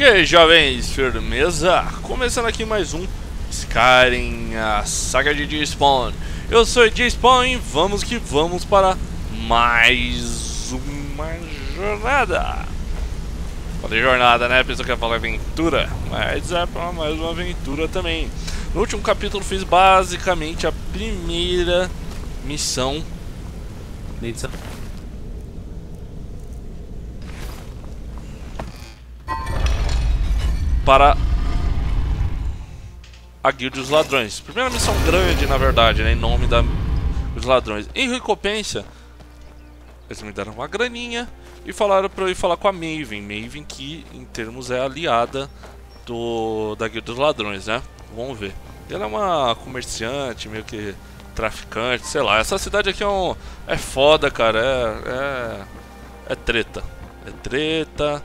E aí, jovens, firmeza? Começando aqui mais um Skyrim, a saga de EJSpawn. Eu sou EJSpawn e vamos que vamos para mais uma jornada. Falei jornada, né? A pessoa quer falar aventura, mas é para mais uma aventura também. No último capítulo fiz basicamente a primeira missão. Para a guilda dos ladrões. Primeira missão grande, na verdade, né, em nome dos ladrões. Em recompensa, eles me deram uma graninha e falaram para eu ir falar com a Maven. Maven, que em termos é aliada da guilda dos ladrões, né? Vamos ver. Ela é uma comerciante, meio que traficante, sei lá. Essa cidade aqui é foda, cara. É treta. É treta.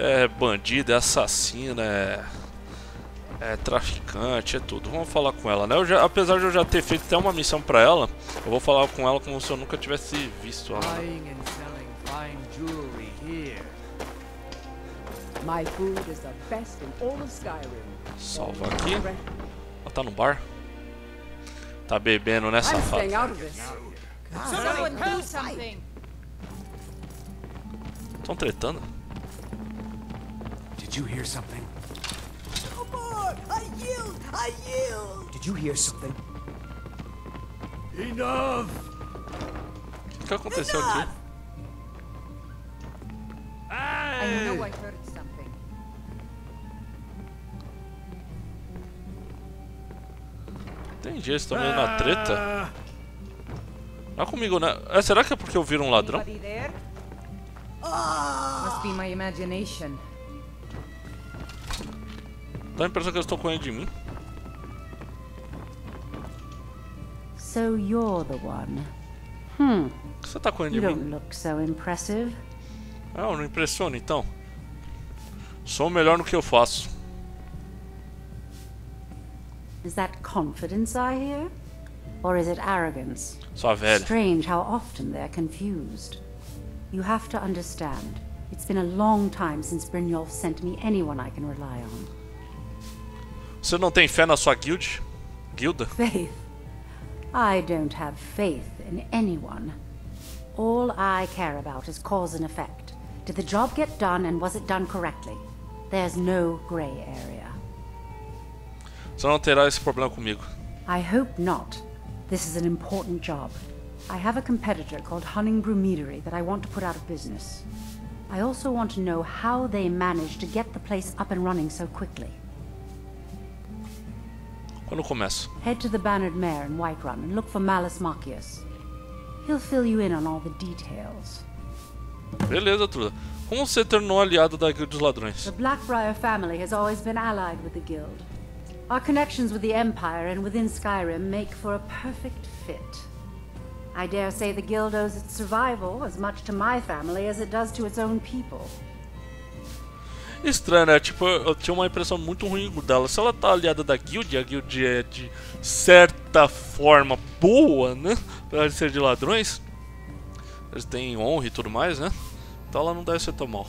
É bandido, é assassino, é traficante, é tudo. Vamos falar com ela, né? Apesar de eu já ter feito até uma missão pra ela, eu vou falar com ela como se eu nunca tivesse visto ela. Salva aqui. Ela tá no bar? Tá bebendo, né, safado? Estão tretando? Did you hear something? No more! I yield! I yield! Did you hear something? Enough! O que aconteceu aqui? I know I heard something. Entendi, eles estão meio na treta. Não é comigo, né? Será que é porque eu viro um ladrão? Must be my imagination. Dá a impressão que eu estou correndo de mim. So you're the one. Por que você tá correndo de mim? Ah, eu não impressiono então. Sou melhor no que eu faço. Is that confidence I hear? Or is it arrogance? Só a velha. Strange how often they're confused. You have to understand. It's been a long time since Brynjolf sent me anyone I can rely on. Você não tem fé na sua guilda? Faith. I don't have faith in anyone. All I care about is cause and effect. Did the job get done and was it done correctly? There's no gray area. Você não terá esse problema comigo. I hope not. This is an important job. I have a competitor called Honningbrew Meadery that I want to put out of business. I also want to know how they managed to get the place up and running so quickly. Quando eu começo? Head to the Bannered Mare in Whiterun and look for Mallus Maccius. He'll fill you in on all the details. Beleza, Truda. Como você tornou aliado da Guilda dos Ladrões? The Black-Briar family has always been allied with the Guild. Our connections with the Empire and within Skyrim make for a perfect fit. I dare say the Guild owes its survival as much to my family as it does to its own people. Estranho, né? Tipo, eu tinha uma impressão muito ruim dela. Se ela tá aliada da guild, a guild é de certa forma boa, né? Apesar de ser de ladrões, eles têm honra e tudo mais, né? Então ela não deve ser tão mal.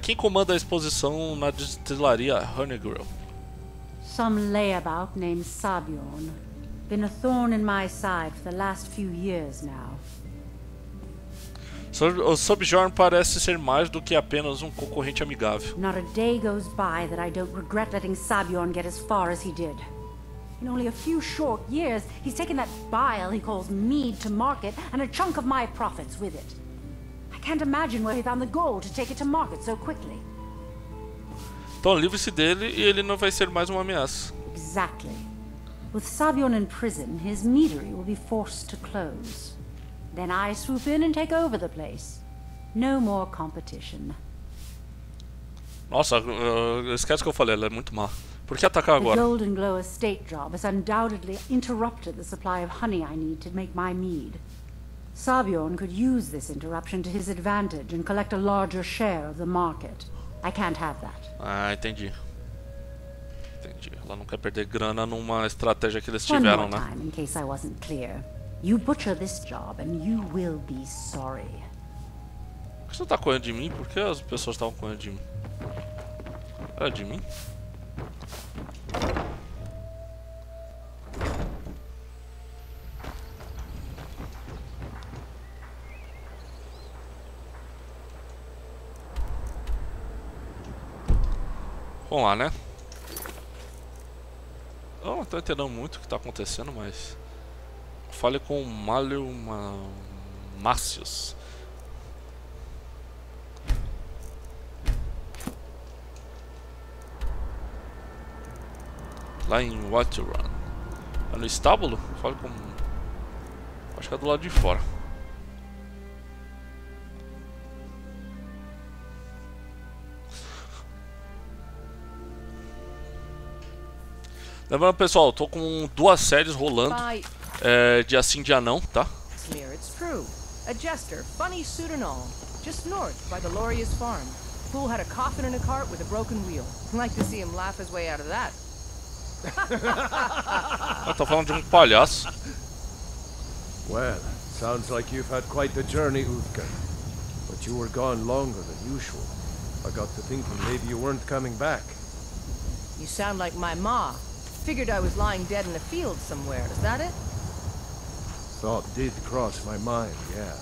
Quem comanda a exposição na destilaria Honningbrew? Some layabout named Sabion. Been a thorn in my side for the last few years now. O Sabjorn parece ser mais do que apenas um concorrente amigável. Not a day goes by that I don't regret letting Sabjorn get as far as he did. In only a few short years, he's taken that bile he calls mead to market and a chunk of my profits with it. I can't imagine where he found the gold to take it to market so quickly. Então livre-se dele e ele não vai ser mais uma ameaça. Exactly. With Sabjorn in prison, his meadery will be forced to close. Then I swoop in and take over the place. No more competition. Nossa, esquece que eu falei, ela é muito má. Por que atacar agora? The Golden Glow estate job has undoubtedly interrupted the supply of honey I need to make my mead. Sabjorn could use this interruption to his advantage and collect a larger share of the market. I can't have that. Ah, entendi. Entendi. Ela não quer perder grana numa estratégia que eles tiveram, né? One more time, in case I wasn't clear. You butcher this job and you will be sorry. Por que você tá correndo de mim? Por que as pessoas estavam correndo de mim? Olha de mim. Vamos lá, né? Eu não tô entendendo muito o que tá acontecendo, mas... Fale com o Mallus Maccius. Lá em Whiterun. É no estábulo? Fale com... Acho que é do lado de fora. Lembrando, pessoal, tô com duas séries rolando. É, de assim de anão, tá? Eu tô falando de um palhaço. Well, sounds like you've had quite the journey, Uthgar. But you were gone longer than usual. I got to thinking maybe you weren't coming back. You sound like my ma. Figured I was lying dead in a field somewhere, is that it? Thought did cross my mind, yeah.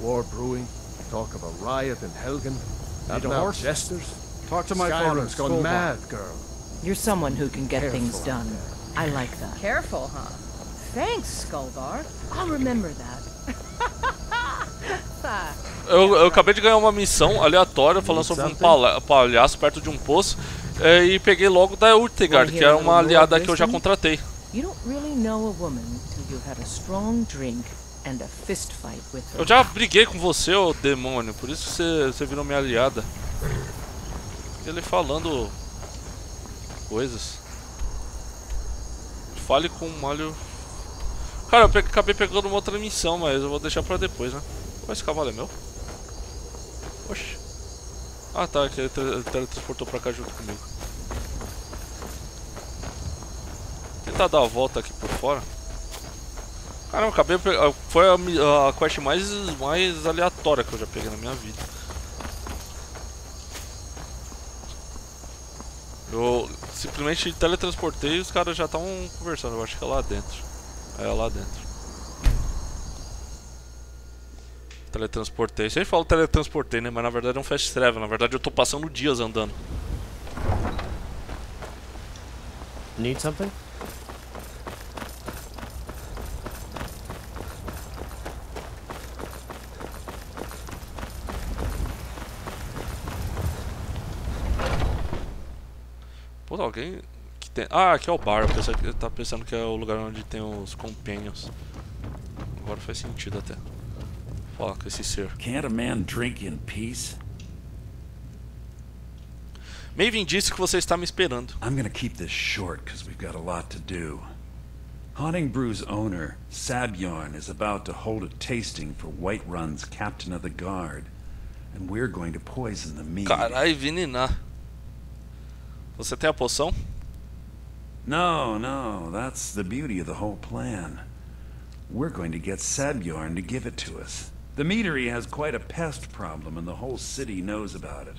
War brewing, talk of a riot in Helgen, and horse jesters. Talk to my father, has gone mad, girl. You're someone who can get things done. I like that. Careful, huh? Thanks, Skolbard. I'll remember that. Eu acabei de ganhar uma missão aleatória falando sobre um palhaço perto de um poço. E peguei logo da Utergard, que era uma aliada que eu já contratei. Eu já briguei com você, ô demônio, por isso você virou minha aliada. Ele falando coisas. Fale com o Malho. Cara, eu acabei pegando uma outra missão, mas eu vou deixar pra depois, né? Mas esse cavalo é meu? Oxi. Ah tá, ele teletransportou pra cá junto comigo. Tentar dar a volta aqui por fora. Caramba, acabei. Foi a quest mais aleatória que eu já peguei na minha vida. Eu simplesmente teletransportei e os caras já estavam conversando. Eu acho que é lá dentro. É lá dentro. Teletransportei. Vocês falam teletransportei, né? Mas na verdade é um fast travel. Na verdade eu tô passando dias andando. Need something? Pô, alguém que tem... Ah, aqui é o bar. Eu tava pensando que é o lugar onde tem os companions. Agora faz sentido até. Fala com esse ser. Can't a man drink in peace? Maven disse que você está me esperando. I'm gonna keep this short because we've got a lot to do. Honningbrew owner, Sabion, is about to hold a tasting for Whiterun's captain of the guard, and we're going to poison the mead. Carai, envenenar. Você tem a poção? No, that's the beauty of the whole plan. We're going to get Sabjorn to give it to us. The meadery has quite a pest problem, and the whole city knows about it.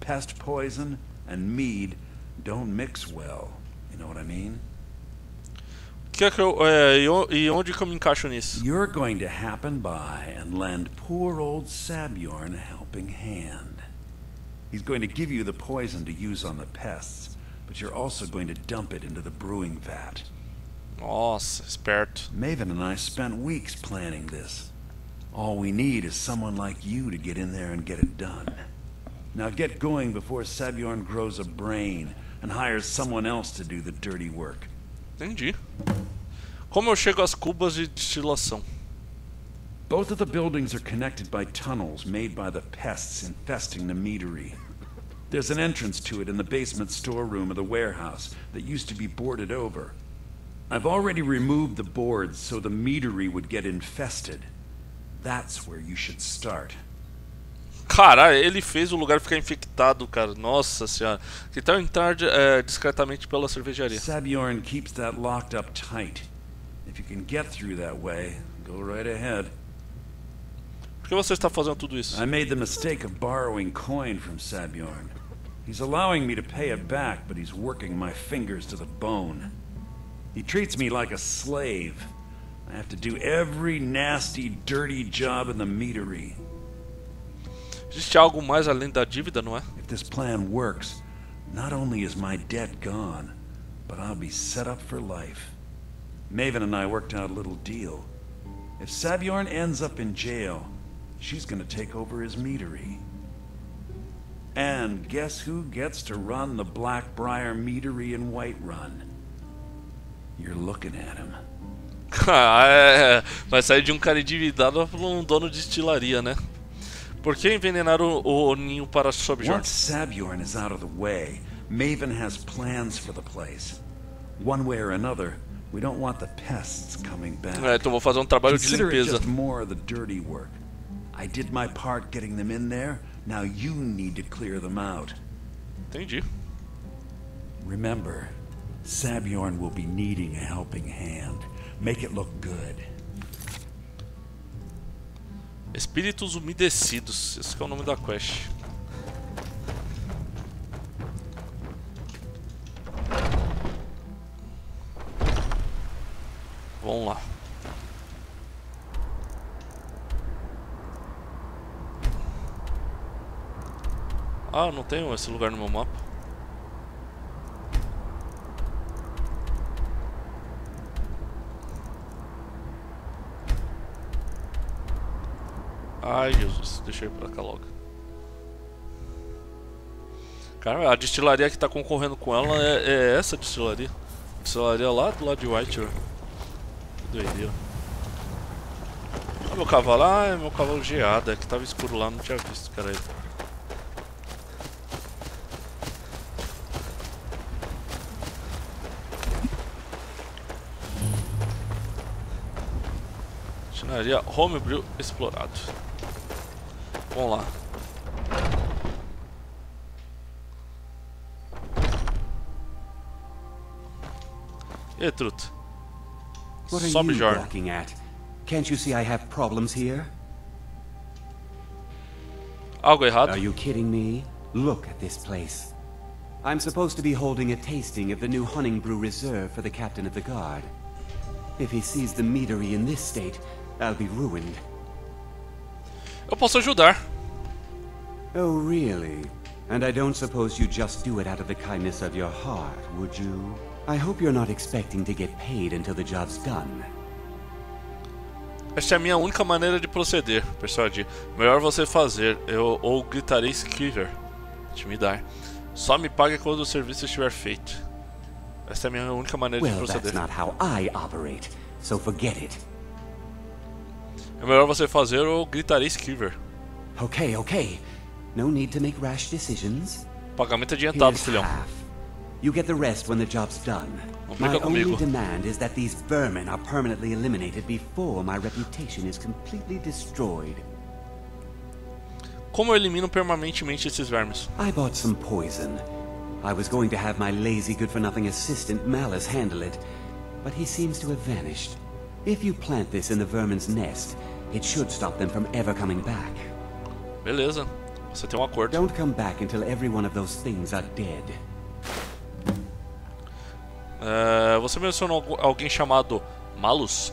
Pest poison and mead don't mix well. You know what I mean? E onde que eu me encaixo nisso? You're going to happen by and lend poor old Sabjorn a helping hand. He's going to give you the poison to use on the pests, but you're also going to dump it into the brewing vat. Nossa, esperto. Maven and I spent weeks planning this. All we need is someone like you to get in there and get it done. Now get going before Sabjorn grows a brain and hires someone else to do the dirty work. Entendi. Como eu chego às cubas de destilação? Both of the buildings are connected by tunnels made by the pests infesting the meadery. There's an entrance to it in the basement storeroom of the warehouse that used to be boarded over. I've already removed the boards so the meadery would get infested. That's where you should start. Caralho, ele fez o lugar ficar infectado, cara. Nossa senhora. Então entrar discretamente pela cervejaria. Sabjorn keeps that locked up tight. If you can get through that way, go right ahead. Por que você está fazendo tudo isso? I made the mistake of borrowing coin from Sabjorn. He's allowing me to pay it back, but he's working my fingers to the bone. He treats me like a slave. I have to do every nasty, dirty job in the meadery. Existe algo mais além da dívida, não é? If this plan works, not only is my debt gone, but I'll be set up for life. Maven and I worked out a little deal. If Sabjorn ends up in jail, she's gonna take over his meadery. And guess who gets to run the Black-Briar meadery in Whiterun? You're looking at him. Vai sair de um cara endividado para um dono de destilaria, né? Por que envenenar o ninho para Sabjorn? Once Sabjorn is out of the way, Maven has plans for the place. One way or another, we don't want the pests coming back. Então vou fazer um trabalho de limpeza. Just more of the dirty work. I did my part getting them in there. Now you need to clear them out. Entendi. Remember, Sabjorn will be needing a helping hand. Make it look good. Espíritos umedecidos, esse que é o nome da quest. Vamos lá. Ah, não tenho esse lugar no meu mapa. Ai, Jesus, deixa eu ir pra cá logo. Cara, a destilaria que tá concorrendo com ela é essa destilaria. Destilaria lá do lado de Whiterun. Que doideira. Olha meu cavalo, ah, é meu cavalo geado, é que tava escuro lá, não tinha visto, caralho. Destinaria Holmenborough explorado. Vamos lá. E truta. Sabjorn. Can't you see I have problems here? Algo errado. Are you kidding me? Look at this place. I'm supposed to be holding a tasting of the new Honningbrew Reserve for the captain of the guard. If he sees the meadery in this state, I'll be ruined. Eu posso ajudar. Oh, really? And I don't suppose you just do it out of the kindness of your heart, would you? I hope you're not expecting to get paid until the job's done. Esta é a minha única maneira de proceder, persuadir. Melhor você fazer, eu ou gritarei esquiver. Intimidar. Só me pague quando o serviço estiver feito. Esta é a minha única maneira de proceder. Well, that's not how I operate, so forget it. É melhor você fazer ou gritarei esquiver. Ok, ok. No need to make rash decisions. Pagamento adiantado, filhão. You get the rest when the job's done. My only demand is that these vermin are permanently eliminated before my reputation is completely destroyed. Como eu elimino permanentemente esses vermes? I bought some poison. I was going to have my lazy good-for-nothing assistant Mallus handle it, but he seems to have vanished. If you plant this in the vermin's nest, it should stop them from ever coming back. Beleza. Você tem um acordo. Don't come back until every one of those things are dead. Você mencionou alguém chamado Mallus?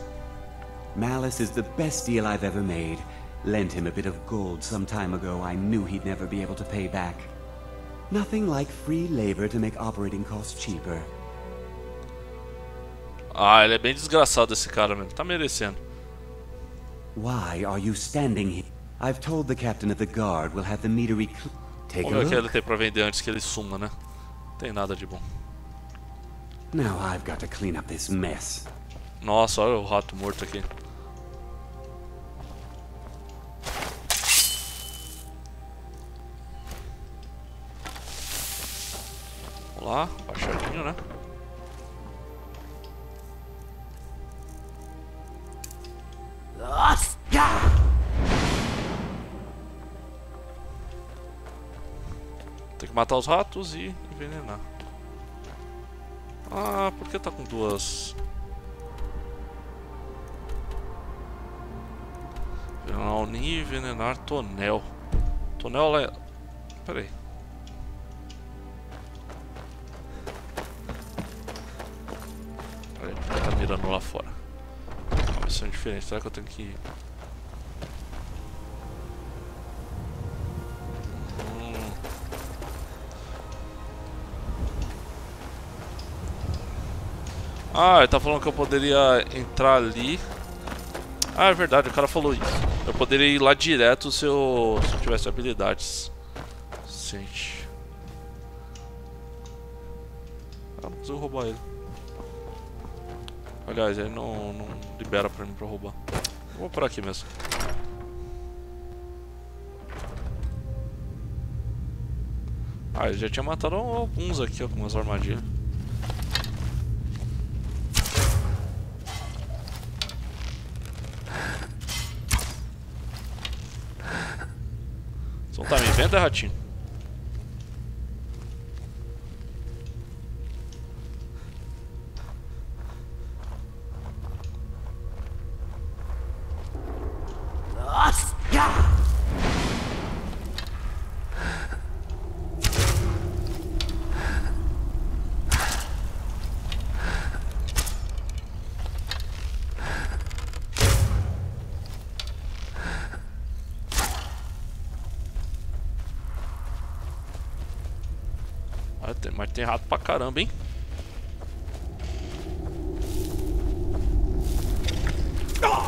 Mallus is the best deal I've ever made. Lent him a bit of gold some time ago. I knew he'd never be able to pay back. Nothing like free labor to make operating costs cheaper. Ah, ele é bem desgraçado esse cara mesmo. Tá merecendo. Why are you standing here? I've told the captain of the guard we'll have the meadery take a look. O que ele tem pra vender antes que ele suma, né? Não tem nada de bom. Now I've got to clean up this mess. Nossa, olha o rato morto aqui. Vamos lá, baixadinho, né? Tem que matar os ratos e envenenar. Ah, por que tá com duas? Envenenar o ninho e envenenar tonel. Tonel lá é... Pera aí. esperando lá fora. Uma missão diferente, será que eu tenho que ir? Ah, ele tá falando que eu poderia entrar ali. Ah, é verdade, o cara falou isso. Eu poderia ir lá direto se eu tivesse habilidades. Gente. Ah, não consigo roubar ele. Aliás, ele não libera pra mim pra roubar. Vou parar aqui mesmo. Ah, ele já tinha matado alguns aqui, algumas armadilhas. Tá, me venda, ratinho. Mas tem rato pra caramba, hein?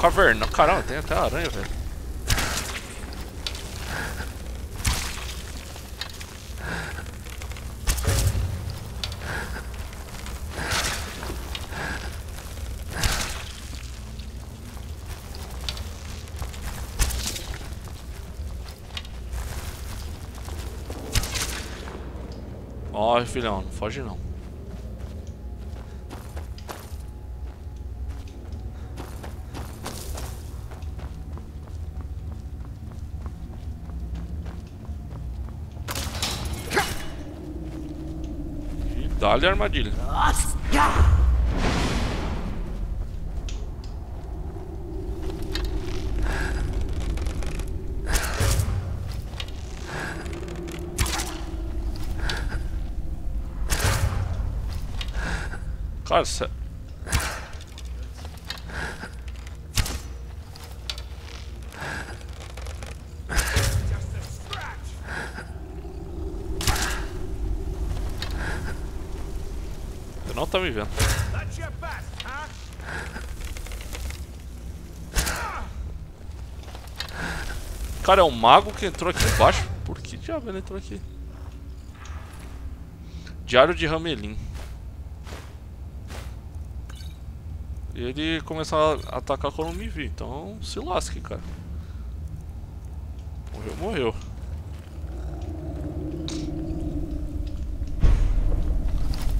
Caverna, caramba, tem até aranha, velho. Ó, filhão, não foge não. E dá-lhe a armadilha. Nossa. Você não tá me vendo. Cara, é um mago que entrou aqui embaixo? Por que diabo ele entrou aqui? Diário de Hamelyn. E ele começou a atacar quando eu me vi, então se lasque, cara. Morreu, morreu.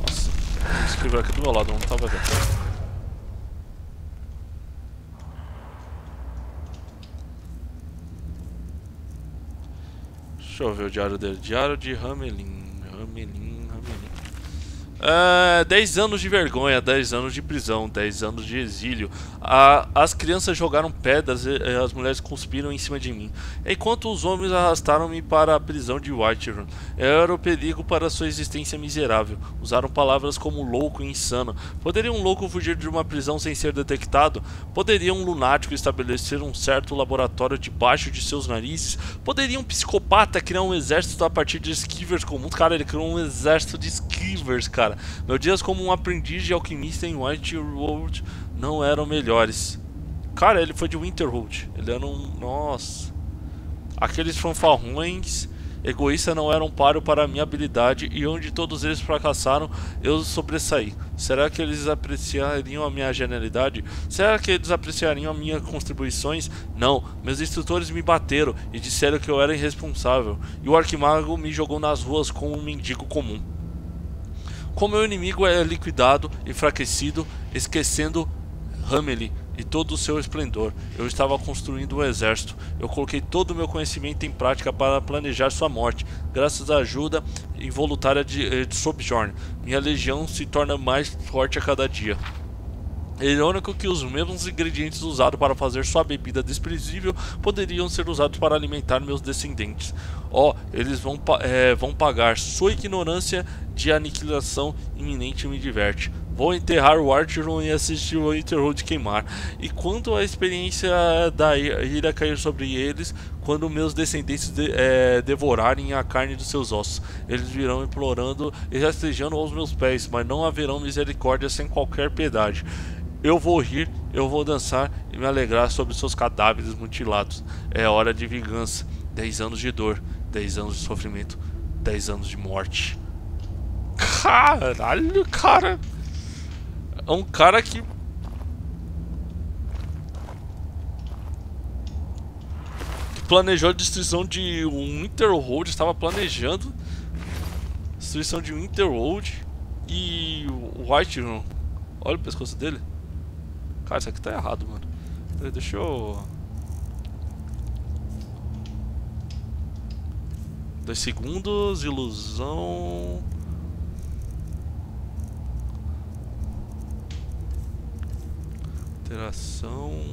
Nossa, escreveu aqui do meu lado, não tava vendo. Deixa eu ver o diário dele. Diário de Hamelyn. 10 anos de vergonha, 10 anos de prisão, 10 anos de exílio. As crianças jogaram pedras e as mulheres cuspiram em cima de mim, enquanto os homens arrastaram-me para a prisão de Whiterun. Eu era o perigo para sua existência miserável. Usaram palavras como louco e insano. Poderia um louco fugir de uma prisão sem ser detectado? Poderia um lunático estabelecer um certo laboratório debaixo de seus narizes? Poderia um psicopata criar um exército a partir de esquivers comuns? Cara, ele criou um exército de esquivers, cara. Meus dias como um aprendiz de alquimista em Whiterun não eram melhores. Cara, ele foi de Winterhold. Ele era um... Nossa. Aqueles fanfarrões egoístas não eram páreo para a minha habilidade, e onde todos eles fracassaram, eu sobressaí. Será que eles apreciariam a minha genialidade? Será que eles apreciariam as minhas contribuições? Não. Meus instrutores me bateram e disseram que eu era irresponsável. E o Archimago me jogou nas ruas como um mendigo comum. Como meu inimigo é liquidado, enfraquecido, esquecendo Hamelyn e todo o seu esplendor, eu estava construindo um exército. Eu coloquei todo o meu conhecimento em prática para planejar sua morte. Graças à ajuda involuntária de Sabjorn, minha legião se torna mais forte a cada dia. É irônico que os mesmos ingredientes usados para fazer sua bebida desprezível poderiam ser usados para alimentar meus descendentes. Oh, eles vão pagar. Sua ignorância de aniquilação iminente me diverte. Vou enterrar o Whiterun e assistir o Winterhold queimar. E quanto à experiência da ira cair sobre eles, quando meus descendentes devorarem a carne dos seus ossos, eles virão implorando e rastejando aos meus pés, mas não haverão misericórdia sem qualquer piedade. Eu vou rir, eu vou dançar e me alegrar sobre seus cadáveres mutilados. É hora de vingança. 10 anos de dor, 10 anos de sofrimento, 10 anos de morte. Caralho, cara! É um cara que... planejou a destruição de Winterhold, estava planejando a destruição de Winterhold e Whiterun. Olha o pescoço dele. Cara, isso aqui tá errado, mano. Deixa eu... 2 segundos, ilusão... alteração.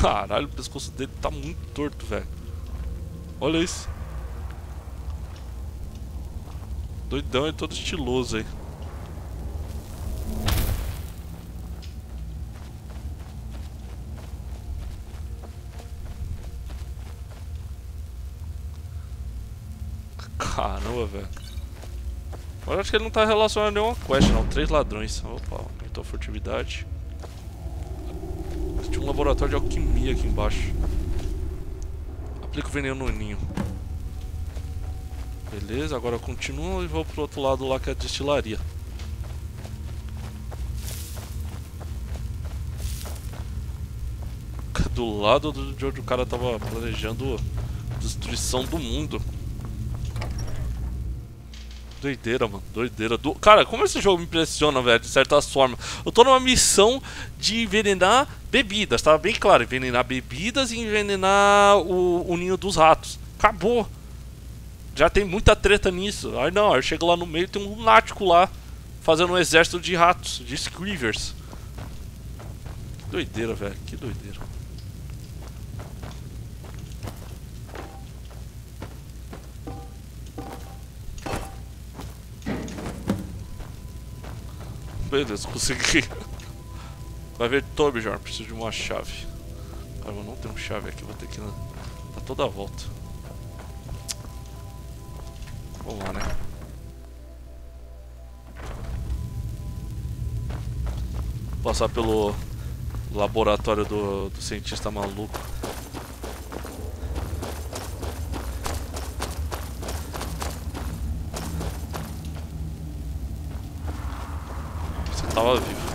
Caralho, o pescoço dele tá muito torto, velho. Olha isso. Doidão e todo estiloso aí. Caramba, velho. Mas acho que ele não tá relacionado a nenhuma quest, não. 3 ladrões. Opa, aumentou a furtividade. Tinha um laboratório de alquimia aqui embaixo. Aplica o veneno no ninho. Beleza, agora eu continuo e vou pro outro lado lá que é a destilaria. Do lado de onde o cara tava planejando a destruição do mundo. Doideira, mano, doideira. Cara, como esse jogo me impressiona, velho, de certa forma. Eu tô numa missão de envenenar bebidas, tá bem claro. Envenenar bebidas e envenenar o ninho dos ratos. Acabou. Já tem muita treta nisso. Aí não, eu chego lá no meio e tem um lunático lá fazendo um exército de ratos, de screevers. Que doideira, velho, que doideira. Beleza, consegui. Vai ver Tobjorn, preciso de uma chave. Caramba, não tenho chave aqui, vou ter que ir dar toda a volta. Vamos lá, né? Vou passar pelo laboratório do cientista maluco. Tava vivo.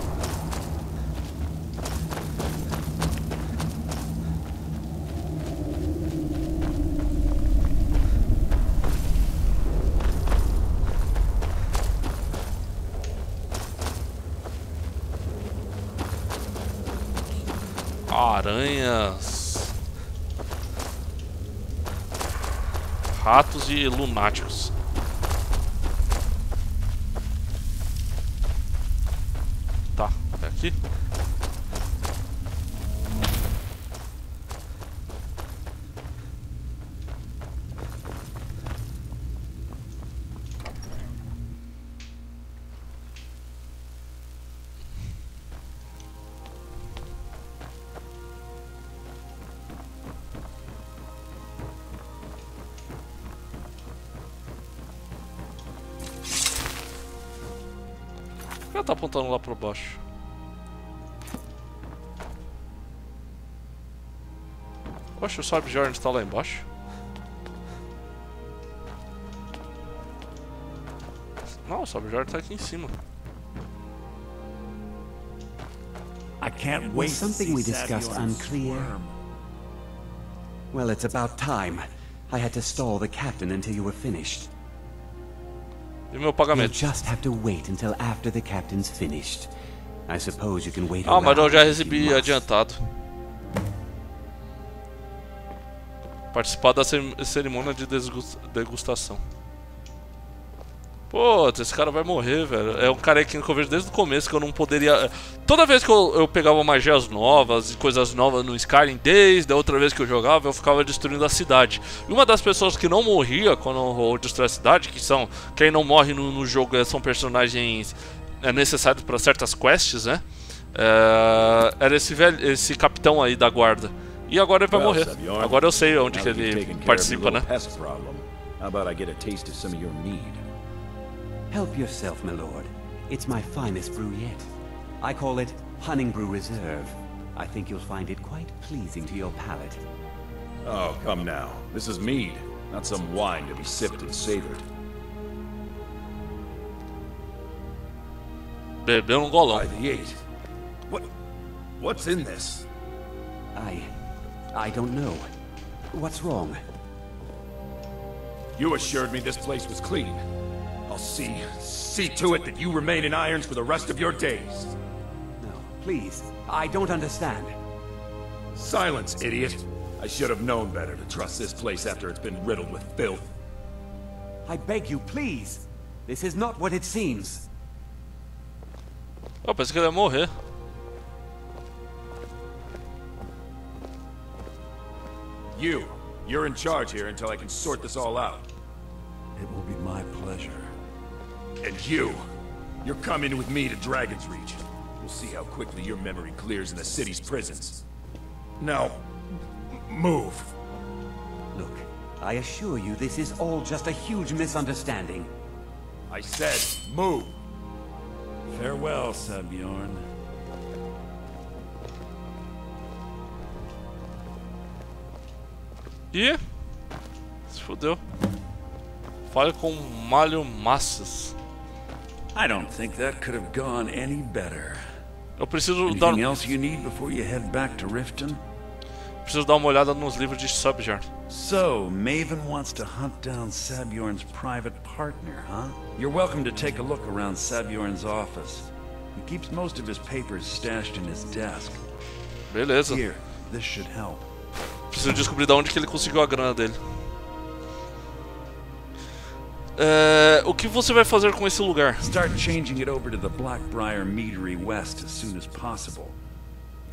Aranhas, ratos e lunáticos. Aqui. Por que ela tá apontando lá para baixo? Poxa, o Sabjorn está lá embaixo. Não, o Sabjorn está aqui em cima. I can't wait. Something we discussed unclear. Well, it's about time. I had to stall the captain until you were finished. E meu pagamento. You just have to wait until after the captain's finished. I suppose you can wait. Ah, mas eu já recebi adiantado. Participar da cerimônia de degustação. Pô, esse cara vai morrer, velho. É um carequinho que eu vejo desde o começo que eu não poderia... Toda vez que eu pegava magias novas e coisas novas no Skyrim, desde a outra vez que eu jogava, eu ficava destruindo a cidade. E uma das pessoas que não morria quando eu destruía a cidade, que são... Quem não morre no jogo são personagens necessários para certas quests, né? Era esse capitão aí da guarda. E agora ele vai morrer. Sabion, agora eu sei onde que ele participa, né? Help yourself, my lord. It's my finest brew yet. I call it Honningbrew Reserve. I think you'll find it quite pleasing to your palate. Oh, come now. This is mead, not some wine to be sipped and savored. Bebeu um golão. What's in this? I don't know. What's wrong? You assured me this place was clean. I'll see to it that you remain in irons for the rest of your days. No, please, I don't understand. Silence, idiot. I should have known better to trust this place after it's been riddled with filth. I beg you, please. This is not what it seems. Oh, pensei que ele ia morrer. You're in charge here until I can sort this all out. It will be my pleasure. And you're coming with me to Dragon's Reach. We'll see how quickly your memory clears in the city's prisons. Now, move. Look, I assure you this is all just a huge misunderstanding. I said move. Farewell, Sabjorn. E? Se fodeu. Fale com Mallus Maccius. I don't think that could have gone any better. Eu preciso dar uma olhada nos livros de Sabjorn. So, Maven wants to hunt down Sabjorn's private partner, huh? You're welcome to take a look around Sabjorn's office. He keeps most of his papers stashed in his desk. Beleza. Here, this should help. Preciso descobrir de onde que ele conseguiu a grana dele. O que você vai fazer com esse lugar? Start changing it over to the Black-Briar Meadery West as soon as possible.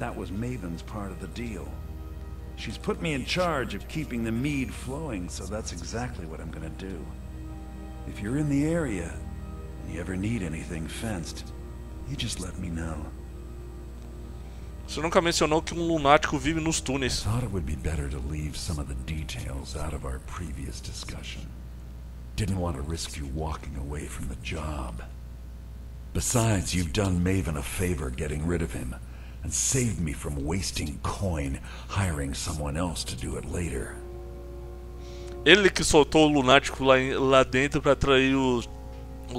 That was Maven's part of the deal. She's put me in charge of keeping the mead flowing, so that's exactly what I'm gonna do. If you're in the area and you ever need anything fenced, you just let me know. Você nunca mencionou que lunático vive nos túneis. I thought it would be better to leave some of the details out of our previous discussion. Didn't want to risk you walking away from the job. Besides, you've done Maven a favor getting rid of him, and saved me from wasting coin hiring someone else to do it later. Ele que soltou o lunático lá dentro para atrair os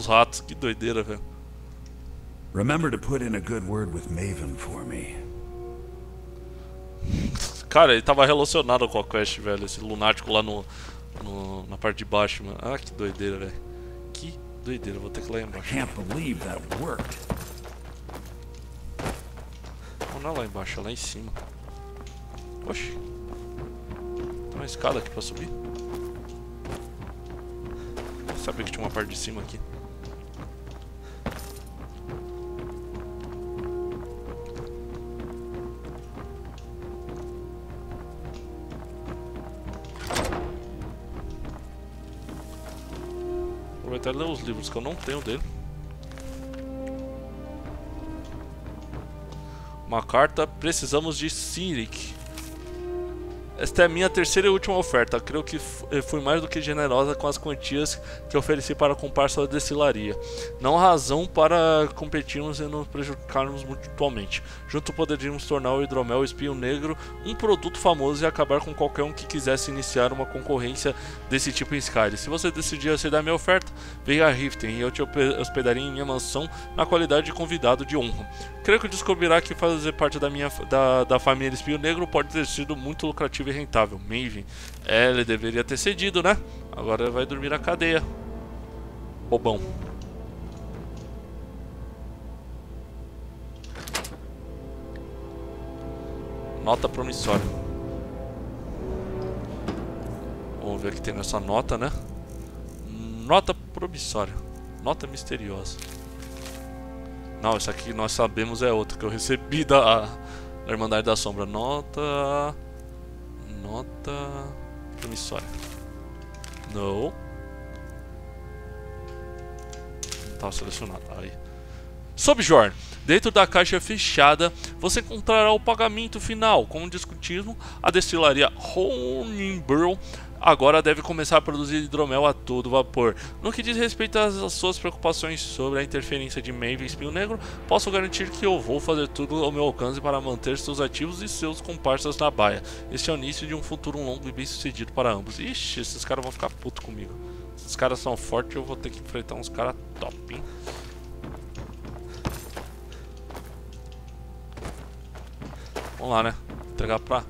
ratos. Que doideira, velho. Remember to put in a good word with Maven for me. Cara, ele tava relacionado com a quest, velho. Esse lunático lá na parte de baixo, mano. Ah, que doideira, velho. Que doideira, vou ter que ir lá embaixo. Can't believe that worked. Não é lá embaixo, é lá em cima. Oxi. Tem uma escada aqui pra subir. Eu sabia que tinha uma parte de cima aqui. Vou até ler os livros que eu não tenho dele. Uma carta. Precisamos de Sirik. Esta é a minha terceira e última oferta. Creio que fui mais do que generosa com as quantias que ofereci para comprar sua destilaria. Não há razão para competirmos e nos prejudicarmos mutuamente. Juntos poderíamos tornar o hidromel espinho negro um produto famoso e acabar com qualquer um que quisesse iniciar uma concorrência desse tipo em Skyrim. Se você decidir aceitar minha oferta, venha a Riften e eu te hospedaria em minha mansão na qualidade de convidado de honra. Creio que descobrirá que fazer parte da família espinho negro pode ter sido muito lucrativo e rentável. Maven, ele deveria ter cedido, né? Agora vai dormir na cadeia. Bobão. Nota promissória. Vamos ver o que tem nessa nota, né? Nota promissória. Nota misteriosa. Não, isso aqui nós sabemos é outra que eu recebi da Irmandade da Sombra. Nota promissória. Não. Não estava selecionado. Aí. Sabjorn. Dentro da caixa fechada, você encontrará o pagamento final. Como discutimos, a destilaria Honningbrew agora deve começar a produzir hidromel a todo vapor. No que diz respeito às suas preocupações sobre a interferência de Maven e Espinho Negro, posso garantir que eu vou fazer tudo ao meu alcance para manter seus ativos e seus comparsas na baia. Este é o início de um futuro longo e bem sucedido para ambos. Ixi, esses caras vão ficar putos comigo. Esses caras são fortes, eu vou ter que enfrentar uns caras top, hein? Vamos lá, né? Entregar pra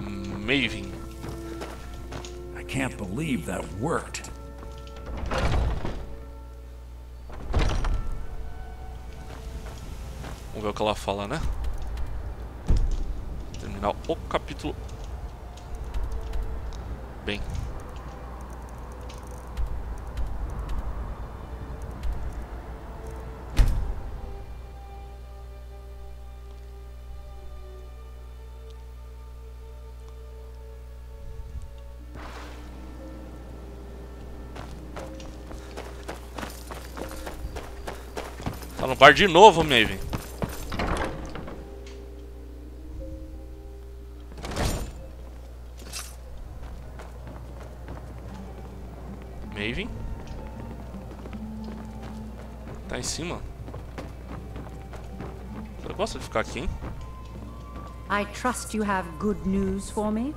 Maven. I can't believe that worked. Vamos ver o que ela fala, né? Terminar o capítulo. Bem. Tá no bar de novo, Maven. Maven? Tá em cima. Você gosta de ficar aqui, hein? I trust you have good news for me.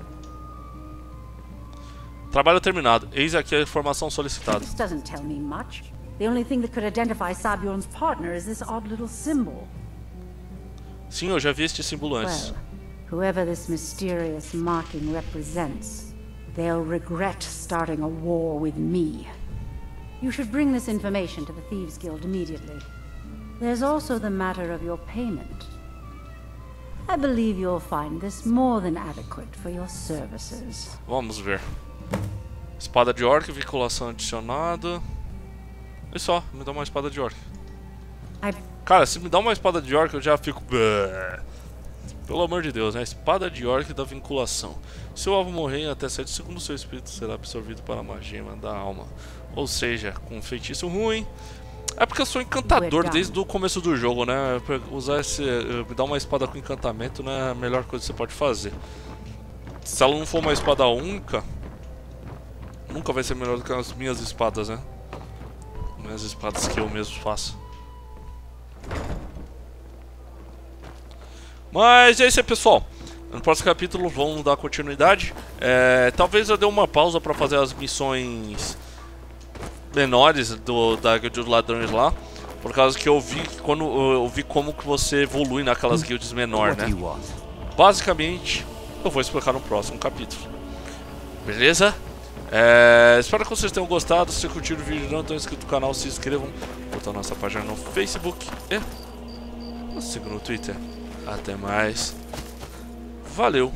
Trabalho terminado. Eis aqui a informação solicitada. This doesn't tell me much. The only thing that could identify Sabion's partner is this odd little symbol. Sim, eu já vi este símbolo antes. Well, whoever this mysterious marking represents, they'll regret starting a war with me. You should bring this information to the Thieves Guild immediately. There's also the matter of your payment. I believe you'll find this more than adequate for your services. Vamos ver. Espada de orc, vinculação adicionada. E só, me dá uma espada de orc. Cara, se me dá uma espada de orc eu já fico... Pelo amor de Deus, né? Espada de orc da vinculação. Se o alvo morrer em até 7 segundos, seu espírito será absorvido para uma gema da alma. Ou seja, com um feitiço ruim... É porque eu sou encantador desde o começo do jogo, né? Usar esse... Me dar uma espada com encantamento não é a melhor coisa que você pode fazer. Se ela não for uma espada única... Nunca vai ser melhor do que as minhas espadas, né? As espadas que eu mesmo faço. Mas é isso aí, pessoal. No próximo capítulo vamos dar continuidade. Talvez eu dê uma pausa para fazer as missões menores da guilda dos ladrões lá, por causa que eu vi quando eu vi como que você evolui naquelas guildas menor, né? Basicamente, eu vou explicar no próximo capítulo. Beleza? Espero que vocês tenham gostado. Se curtiram o vídeo e não estão inscritos no canal, se inscrevam. Curtam a nossa página no Facebook e nos sigam no Twitter. Até mais. Valeu.